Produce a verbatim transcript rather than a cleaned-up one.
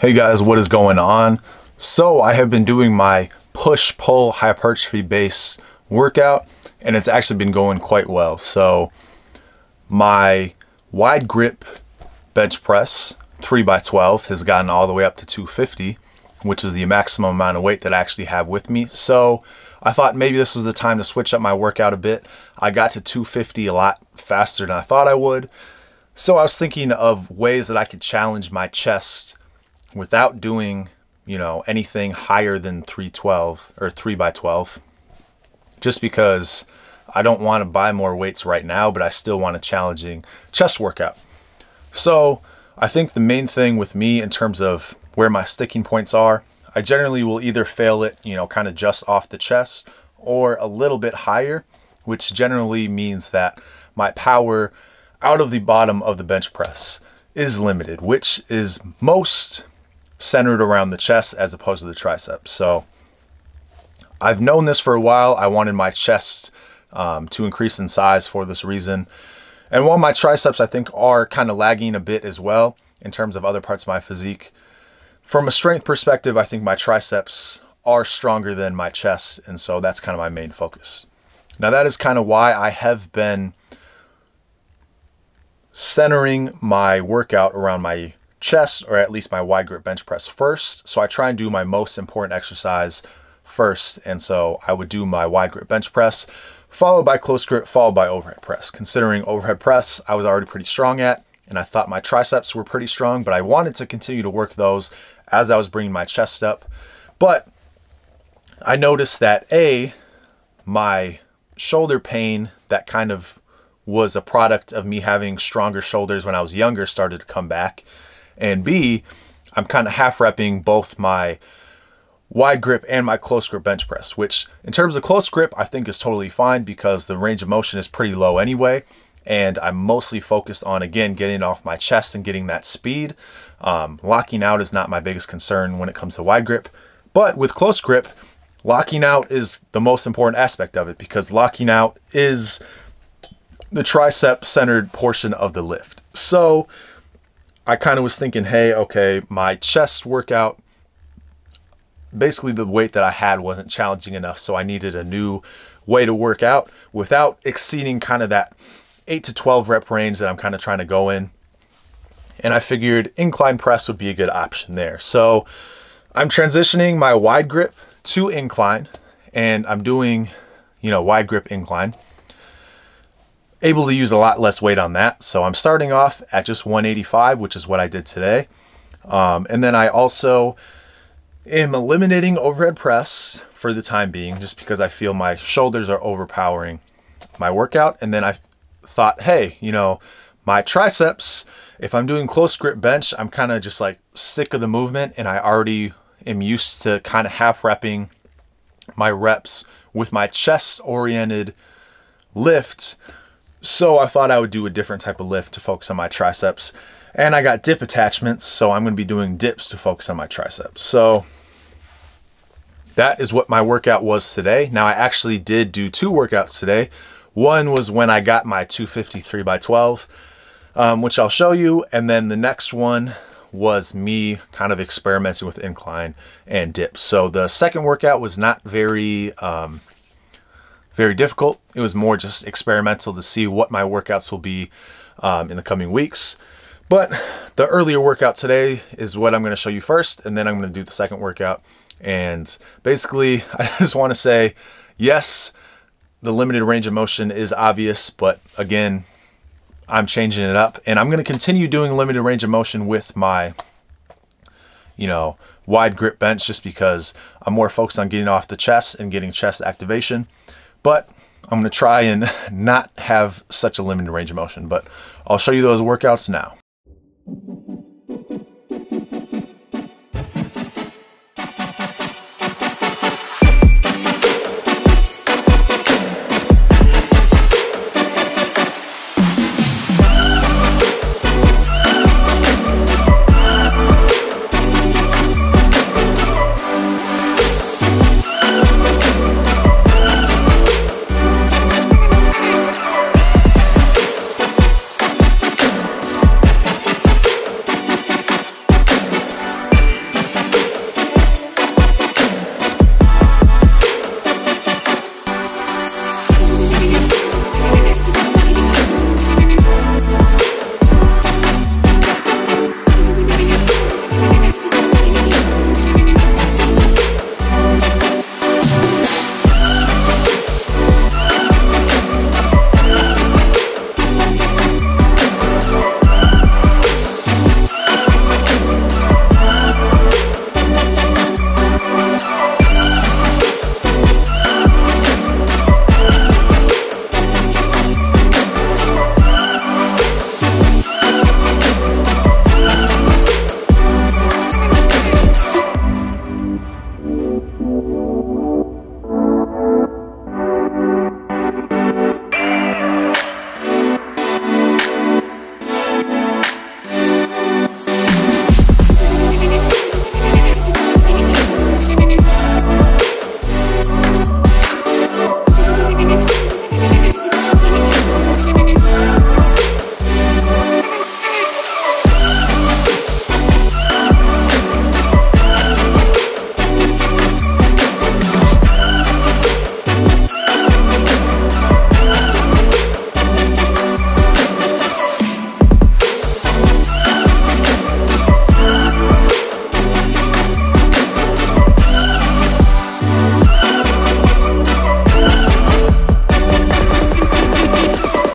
Hey guys, what is going on? So I have been doing my push-pull hypertrophy based workout and it's actually been going quite well. So my wide grip bench press three by twelve has gotten all the way up to two fifty, which is the maximum amount of weight that I actually have with me. So I thought maybe this was the time to switch up my workout a bit. I got to two fifty a lot faster than I thought I would. So I was thinking of ways that I could challenge my chest without doing, you know, anything higher than three twelve or three by twelve, just because I don't want to buy more weights right now, but I still want a challenging chest workout. So I think the main thing with me in terms of where my sticking points are, I generally will either fail it, you know, kind of just off the chest or a little bit higher, which generally means that my power out of the bottom of the bench press is limited, which is most centered around the chest as opposed to the triceps. So I've known this for a while. I wanted my chest um, to increase in size for this reason. And while my triceps, I think, are kind of lagging a bit as well in terms of other parts of my physique, from a strength perspective, I think my triceps are stronger than my chest. And so that's kind of my main focus. Now that is kind of why I have been centering my workout around my chest, or at least my wide grip bench press first. So I try and do my most important exercise first. And so I would do my wide grip bench press, followed by close grip, followed by overhead press. Considering overhead press, I was already pretty strong at, and I thought my triceps were pretty strong, but I wanted to continue to work those as I was bringing my chest up. But I noticed that A, my shoulder pain that kind of was a product of me having stronger shoulders when I was younger started to come back. And B, I'm kind of half repping both my wide grip and my close grip bench press, which in terms of close grip, I think is totally fine because the range of motion is pretty low anyway. And I'm mostly focused on, again, getting off my chest and getting that speed. Um, locking out is not my biggest concern when it comes to wide grip, but with close grip, locking out is the most important aspect of it because locking out is the tricep centered portion of the lift. So I kind of was thinking, hey, okay, my chest workout, basically the weight that I had wasn't challenging enough. So I needed a new way to work out without exceeding kind of that eight to twelve rep range that I'm kind of trying to go in. And I figured incline press would be a good option there. So I'm transitioning my wide grip to incline and I'm doing, you know, wide grip incline. Able to use a lot less weight on that. So I'm starting off at just one eighty-five, which is what I did today. Um, and then I also am eliminating overhead press for the time being, just because I feel my shoulders are overpowering my workout. And then I thought, hey, you know, my triceps, if I'm doing close grip bench, I'm kind of just like sick of the movement. And I already am used to kind of half repping my reps with my chest oriented lift. So I thought I would do a different type of lift to focus on my triceps, and I got dip attachments. So I'm going to be doing dips to focus on my triceps. So that is what my workout was today. Now I actually did do two workouts today. One was when I got my two fifty three by twelve, um, which I'll show you. And then the next one was me kind of experimenting with incline and dips. So the second workout was not very, um, very difficult. It was more just experimental to see what my workouts will be um, in the coming weeks. But the earlier workout today is what I'm going to show you first, and then I'm going to do the second workout. And basically, I just want to say, yes, the limited range of motion is obvious, but again, I'm changing it up and I'm going to continue doing limited range of motion with my, you know, wide grip bench, just because I'm more focused on getting off the chest and getting chest activation. But I'm going to try and not have such a limited range of motion, but I'll show you those workouts now.